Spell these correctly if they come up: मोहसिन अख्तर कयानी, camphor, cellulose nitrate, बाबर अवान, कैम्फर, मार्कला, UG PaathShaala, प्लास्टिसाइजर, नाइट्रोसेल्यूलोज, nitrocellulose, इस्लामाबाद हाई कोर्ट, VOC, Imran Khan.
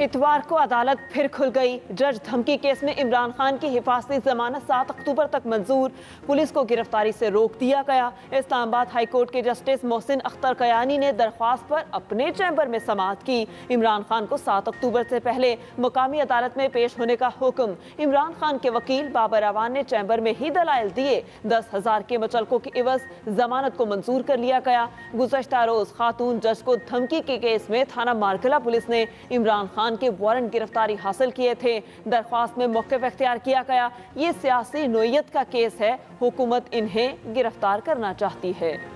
इतवार को अदालत फिर खुल गई। जज धमकी केस में इमरान खान की हिफाजती जमानत 7 अक्टूबर तक मंजूर, पुलिस को गिरफ्तारी से रोक दिया गया। इस्लामाबाद हाई कोर्ट के जस्टिस मोहसिन अख्तर कयानी ने दरख्वास्त पर अपने चैम्बर में समाअत की। इमरान खान को 7 अक्टूबर से पहले मुकामी अदालत में पेश होने का हुक्म। इमरान खान के वकील बाबर अवान ने चैम्बर में ही दलाइल दिए। 10,000 के मुचलकों की एवज जमानत को मंजूर कर लिया गया। गुज़श्ता रोज खातून जज को धमकी के केस में थाना मार्कला पुलिस ने इमरान खान के वारंट गिरफ्तारी हासिल किए थे। दरख्वास्त में मौक़िफ़ अख्तियार किया गया। ये सियासी नोयत का केस है, हुकूमत इन्हें गिरफ्तार करना चाहती है।